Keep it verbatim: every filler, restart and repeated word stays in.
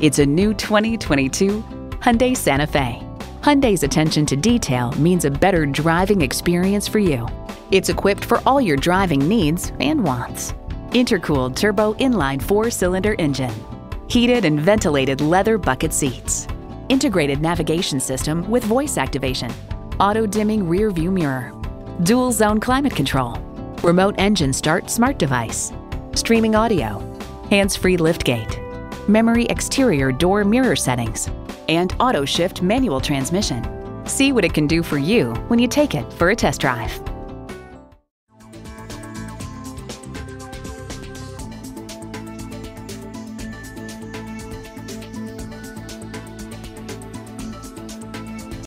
It's a new twenty twenty-two Hyundai Santa Fe. Hyundai's attention to detail means a better driving experience for you. It's equipped for all your driving needs and wants. Intercooled turbo inline four-cylinder engine, heated and ventilated leather bucket seats, integrated navigation system with voice activation, auto-dimming rear-view mirror, dual-zone climate control, remote engine start smart device, streaming audio, hands-free liftgate, memory exterior door mirror settings, and auto shift manual transmission. See what it can do for you when you take it for a test drive.